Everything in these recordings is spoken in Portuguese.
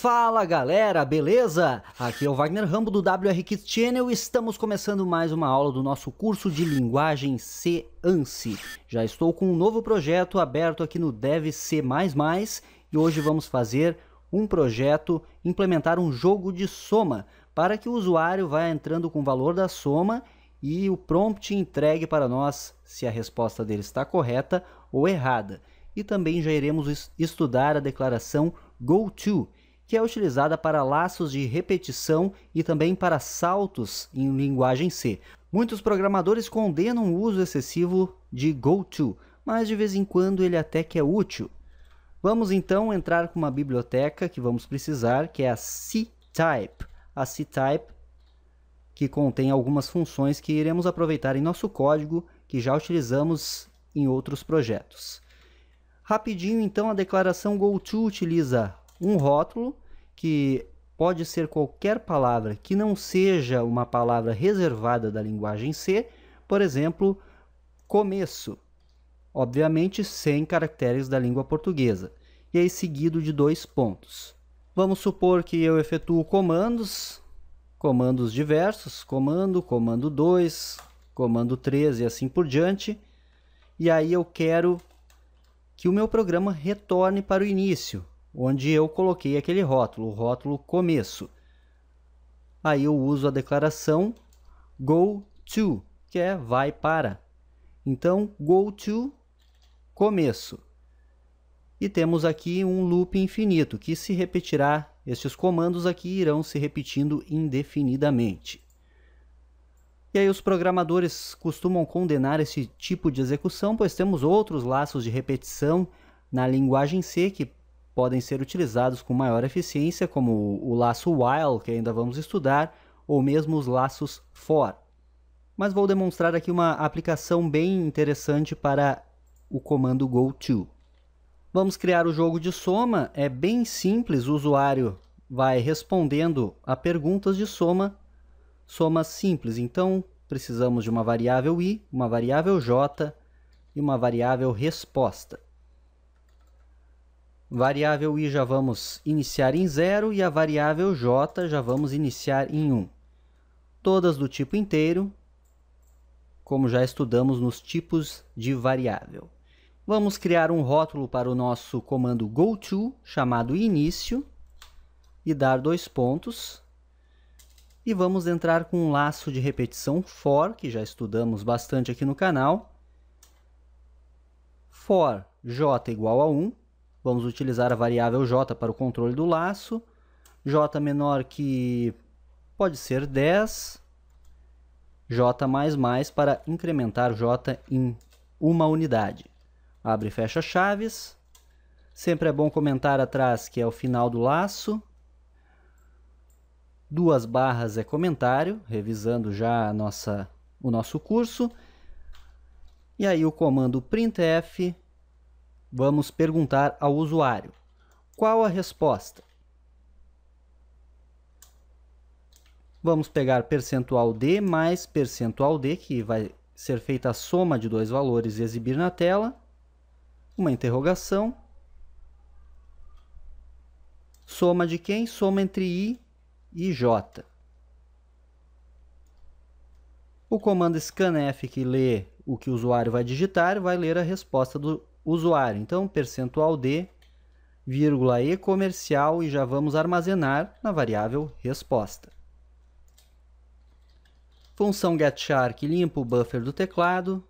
Fala galera, beleza? Aqui é o Wagner Rambo do WR Kits Channel e estamos começando mais uma aula do nosso curso de linguagem C-ANSI. Já estou com um novo projeto aberto aqui no Dev C++ e hoje vamos fazer um projeto, implementar um jogo de soma para que o usuário vá entrando com o valor da soma e o prompt entregue para nós se a resposta dele está correta ou errada. E também já iremos estudar a declaração GOTO, que é utilizada para laços de repetição e também para saltos em linguagem C. Muitos programadores condenam o uso excessivo de GOTO, mas de vez em quando ele até que é útil. Vamos então entrar com uma biblioteca que vamos precisar, que é a ctype. A ctype que contém algumas funções que iremos aproveitar em nosso código que já utilizamos em outros projetos. Rapidinho, então, a declaração GOTO utiliza um rótulo que pode ser qualquer palavra que não seja uma palavra reservada da linguagem C, por exemplo, começo, obviamente sem caracteres da língua portuguesa, e aí seguido de dois pontos. Vamos supor que eu efetuo comandos diversos, comando, comando 2, comando 3 e assim por diante, e aí eu quero que o meu programa retorne para o início, onde eu coloquei aquele rótulo, o rótulo começo. Aí eu uso a declaração GOTO, que é vai para. Então, GOTO, começo. E temos aqui um loop infinito, que se repetirá, estes comandos aqui irão se repetindo indefinidamente. E aí os programadores costumam condenar esse tipo de execução, pois temos outros laços de repetição na linguagem C que podem ser utilizados com maior eficiência, como o laço while, que ainda vamos estudar, ou mesmo os laços for. Mas vou demonstrar aqui uma aplicação bem interessante para o comando GOTO. Vamos criar o jogo de soma, é bem simples, o usuário vai respondendo a perguntas de soma, soma simples, então precisamos de uma variável i, uma variável j e uma variável resposta. Variável i já vamos iniciar em 0 e a variável j já vamos iniciar em 1. Todas do tipo inteiro, como já estudamos nos tipos de variável. Vamos criar um rótulo para o nosso comando GOTO, chamado início, e dar dois pontos. E vamos entrar com um laço de repetição for, que já estudamos bastante aqui no canal. For j igual a 1. Vamos utilizar a variável j para o controle do laço. J menor que pode ser 10. J++ para incrementar j em uma unidade. Abre e fecha chaves. Sempre é bom comentar atrás que é o final do laço. Duas barras é comentário, revisando já o nosso curso. E aí o comando printf, vamos perguntar ao usuário, qual a resposta? Vamos pegar %d mais %d, que vai ser feita a soma de dois valores e exibir na tela, uma interrogação. Soma de quem? Soma entre i e j. O comando scanf, que lê o que o usuário vai digitar, vai ler a resposta do usuário. Então, %d, vírgula e comercial, e já vamos armazenar na variável resposta. Função getchar, que limpa o buffer do teclado.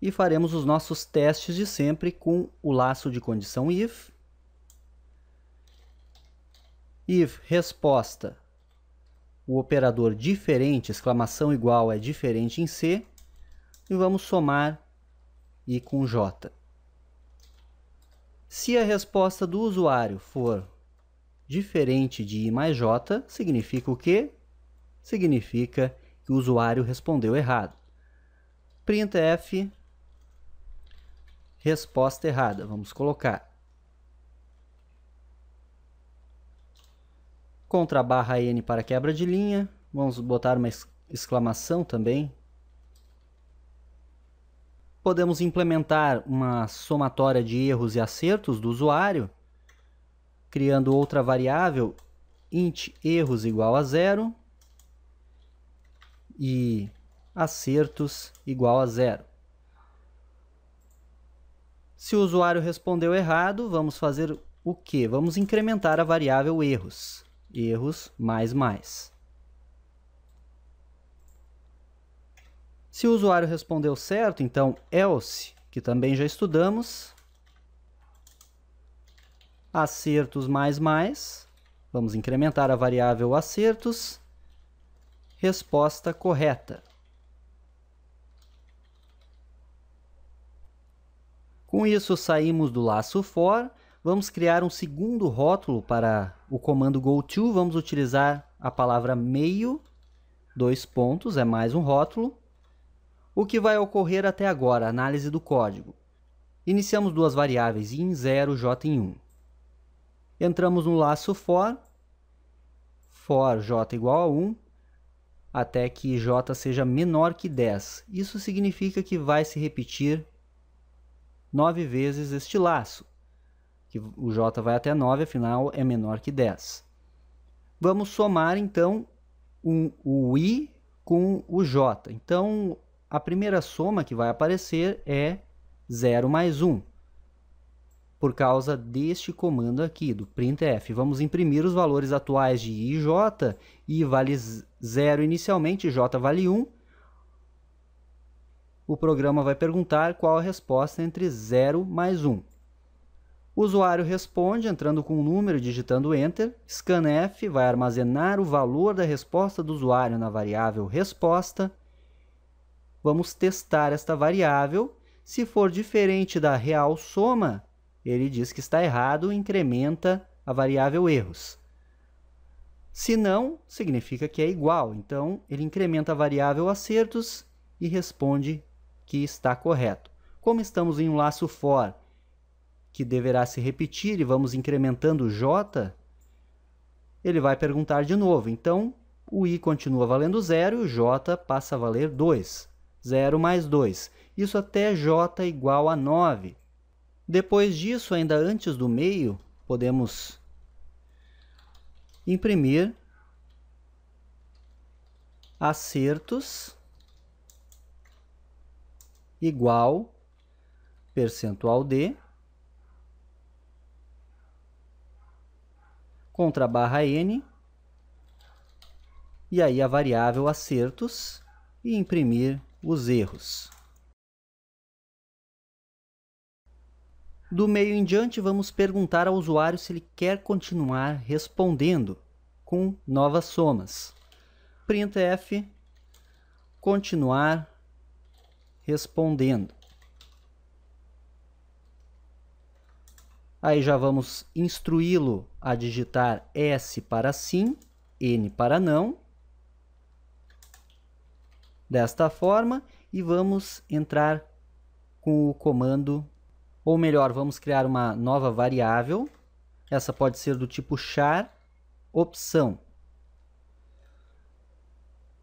E faremos os nossos testes de sempre com o laço de condição if. If resposta, o operador diferente, exclamação igual, é diferente em C, e vamos somar i com j. Se a resposta do usuário for diferente de i mais j, significa o quê? Significa que o usuário respondeu errado. Printf, resposta errada, vamos colocar. Contra barra N para quebra de linha, vamos botar uma exclamação também. Podemos implementar uma somatória de erros e acertos do usuário, criando outra variável int erros igual a 0 e acertos igual a 0. Se o usuário respondeu errado, vamos fazer o quê? Vamos incrementar a variável erros. Erros ++. Se o usuário respondeu certo, então else, que também já estudamos, acertos ++. Vamos incrementar a variável acertos, resposta correta. Com isso, saímos do laço for, vamos criar um segundo rótulo para o comando goTo, vamos utilizar a palavra meio, : é mais um rótulo. O que vai ocorrer até agora? Análise do código. Iniciamos duas variáveis, in0, j em 1. Entramos no laço for j igual a 1, até que j seja menor que 10. Isso significa que vai se repetir 9 vezes este laço, que o j vai até 9, afinal é menor que 10. Vamos somar então o i com o j. Então a primeira soma que vai aparecer é 0 mais 1, por causa deste comando aqui, do printf. Vamos imprimir os valores atuais de i e j. i vale 0 inicialmente, j vale 1. O programa vai perguntar qual a resposta entre 0 mais 1. O usuário responde entrando com um número e digitando enter. Scanf vai armazenar o valor da resposta do usuário na variável resposta. Vamos testar esta variável. Se for diferente da real soma, ele diz que está errado e incrementa a variável erros. Se não, significa que é igual. Então, ele incrementa a variável acertos e responde que está correto. Como estamos em um laço for, que deverá se repetir, e vamos incrementando j, ele vai perguntar de novo. Então, o i continua valendo 0 e o j passa a valer 2. 0 mais 2. Isso até j igual a 9. Depois disso, ainda antes do meio, podemos imprimir acertos igual %d, /n, e aí a variável acertos, e imprimir os erros. Do meio em diante, vamos perguntar ao usuário se ele quer continuar respondendo com novas somas. Printf, continuar respondendo. Aí já vamos instruí-lo a digitar s para sim, n para não, desta forma, e vamos entrar com o comando, ou melhor, vamos criar uma nova variável. Essa pode ser do tipo char opção.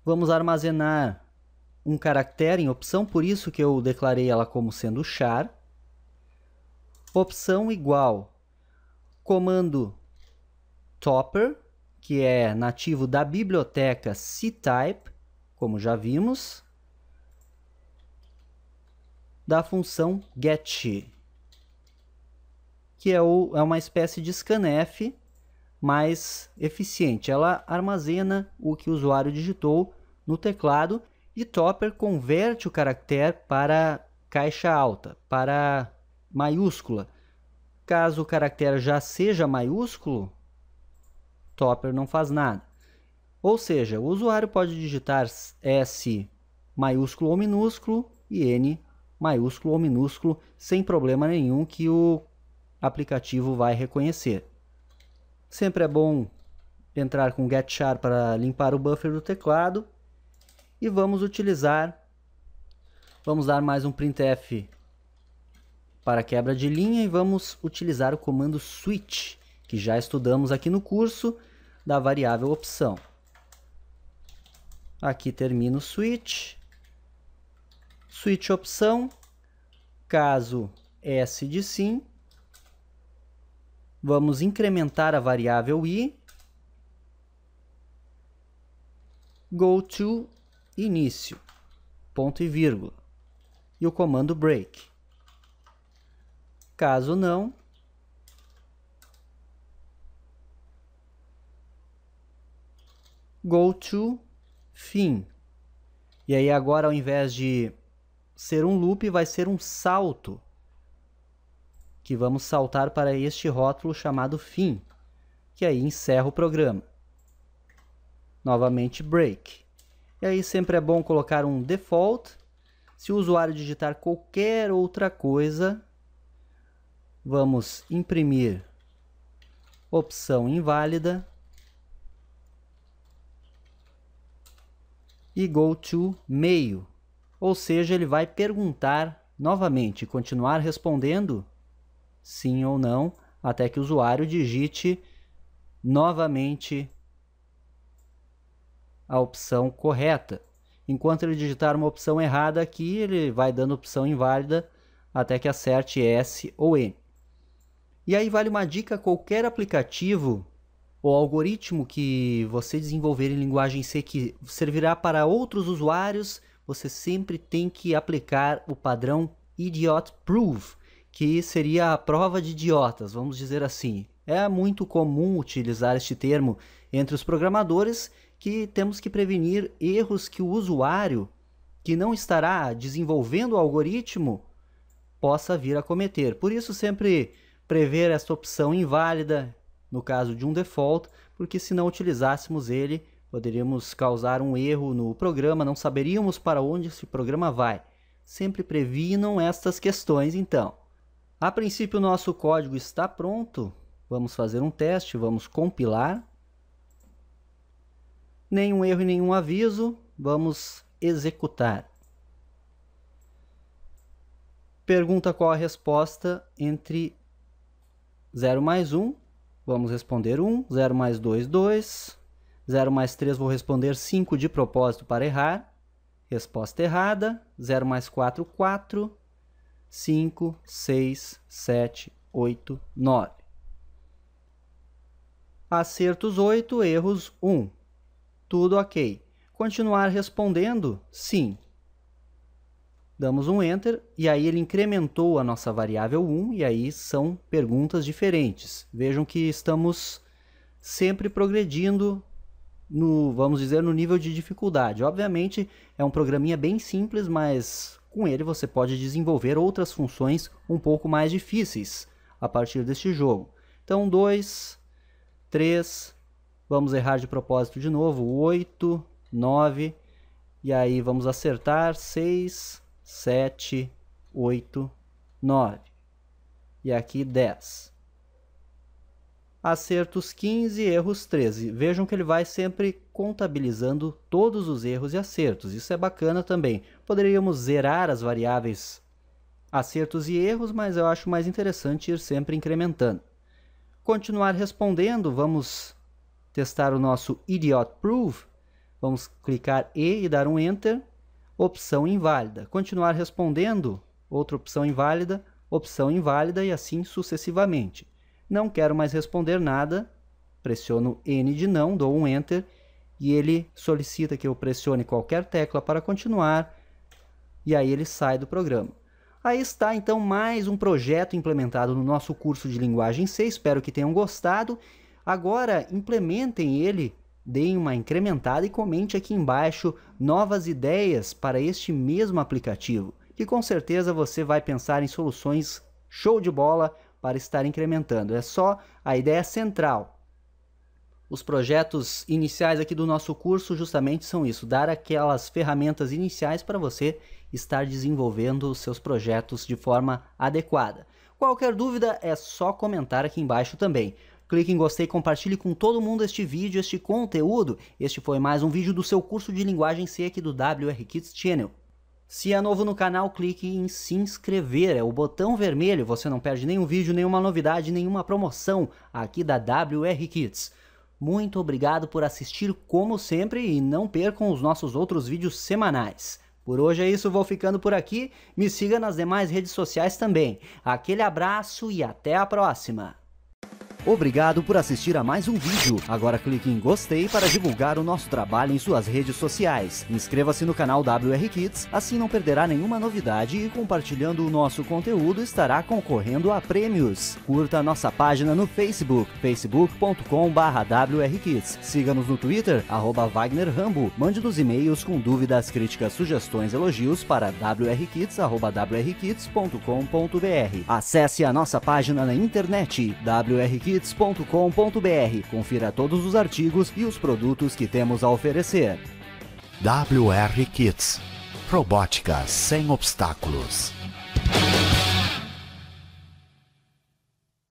Vamos armazenar um caractere em opção, por isso que eu declarei ela como sendo char. Opção igual comando toupper, que é nativo da biblioteca ctype, como já vimos, da função getch, que é uma espécie de scanf mais eficiente. Ela armazena o que o usuário digitou no teclado, e toupper converte o caractere para caixa alta, para maiúscula. Caso o caractere já seja maiúsculo, toupper não faz nada. Ou seja, o usuário pode digitar S maiúsculo ou minúsculo e N maiúsculo ou minúsculo sem problema nenhum, que o aplicativo vai reconhecer. Sempre é bom entrar com getchar para limpar o buffer do teclado. E vamos dar mais um printf para quebra de linha, e vamos utilizar o comando switch, que já estudamos aqui no curso, da variável opção. Aqui termina o switch. Switch opção, caso S de sim, Vamos incrementar a variável i. Go to início, ponto e vírgula. E o comando break. Caso não, go to fim. E aí agora, ao invés de ser um loop, vai ser um salto, que vamos saltar para este rótulo chamado fim, que aí encerra o programa. Novamente break. E aí sempre é bom colocar um default. Se o usuário digitar qualquer outra coisa, vamos imprimir opção inválida e go to meio. Ou seja, ele vai perguntar novamente, continuar respondendo sim ou não, até que o usuário digite novamente a opção correta. Enquanto ele digitar uma opção errada aqui, ele vai dando opção inválida até que acerte S ou N. E aí vale uma dica: qualquer aplicativo ou algoritmo que você desenvolver em linguagem C que servirá para outros usuários, você sempre tem que aplicar o padrão idiot proof, que seria a prova de idiotas, vamos dizer assim. É muito comum utilizar este termo entre os programadores, que temos que prevenir erros que o usuário, que não estará desenvolvendo o algoritmo, possa vir a cometer. Por isso, sempre prever esta opção inválida, no caso de um default, porque se não utilizássemos ele, poderíamos causar um erro no programa, não saberíamos para onde esse programa vai. Sempre previnam estas questões, então. A princípio, o nosso código está pronto. Vamos fazer um teste, vamos compilar. Nenhum erro e nenhum aviso. Vamos executar. Pergunta qual a resposta entre 0 mais 1. Vamos responder 1. 0 mais 2, 2. 0 mais 3, vou responder 5 de propósito para errar. Resposta errada. 0 mais 4, 4. 5, 6, 7, 8, 9. Acertos 8, erros 1. Tudo ok. Continuar respondendo? Sim. Damos um Enter e aí ele incrementou a nossa variável 1 e aí são perguntas diferentes. Vejam que estamos sempre progredindo no, vamos dizer, no nível de dificuldade. Obviamente é um programinha bem simples, mas com ele você pode desenvolver outras funções um pouco mais difíceis a partir deste jogo. Então 2, 3, vamos errar de propósito de novo, 8, 9, e aí vamos acertar, 6, 7, 8, 9, e aqui 10. Acertos 15, erros 13. Vejam que ele vai sempre contabilizando todos os erros e acertos. Isso é bacana também. Poderíamos zerar as variáveis acertos e erros, mas eu acho mais interessante ir sempre incrementando. Continuar respondendo, vamos testar o nosso idiot proof. Vamos clicar E e dar um Enter. Opção inválida. Continuar respondendo, outra opção inválida e assim sucessivamente. Não quero mais responder nada, pressiono N de não, dou um Enter, e ele solicita que eu pressione qualquer tecla para continuar, e aí ele sai do programa. Aí está, então, mais um projeto implementado no nosso curso de linguagem C, espero que tenham gostado. Agora, implementem ele, deem uma incrementada e comente aqui embaixo novas ideias para este mesmo aplicativo, que com certeza você vai pensar em soluções show de bola, para estar incrementando. É só a ideia central. Os projetos iniciais aqui do nosso curso justamente são isso, dar aquelas ferramentas iniciais para você estar desenvolvendo os seus projetos de forma adequada. Qualquer dúvida é só comentar aqui embaixo também. Clique em gostei, compartilhe com todo mundo este vídeo, este conteúdo. Este foi mais um vídeo do seu curso de linguagem C aqui do WR Kits Channel. Se é novo no canal, clique em se inscrever, é o botão vermelho, você não perde nenhum vídeo, nenhuma novidade, nenhuma promoção aqui da WR Kits. Muito obrigado por assistir como sempre e não percam os nossos outros vídeos semanais. Por hoje é isso, vou ficando por aqui, me siga nas demais redes sociais também. Aquele abraço e até a próxima! Obrigado por assistir a mais um vídeo. Agora clique em gostei para divulgar o nosso trabalho em suas redes sociais. Inscreva-se no canal WR Kits, assim não perderá nenhuma novidade e compartilhando o nosso conteúdo estará concorrendo a prêmios. Curta a nossa página no Facebook, facebook.com/WR Kits. Siga-nos no Twitter, @Wagner Rambo. Mande-nos e-mails com dúvidas, críticas, sugestões, elogios para wrkits@wrkits.com.br. Acesse a nossa página na internet, wrkits.com.br. Confira todos os artigos e os produtos que temos a oferecer. WR Kits. Robótica sem obstáculos.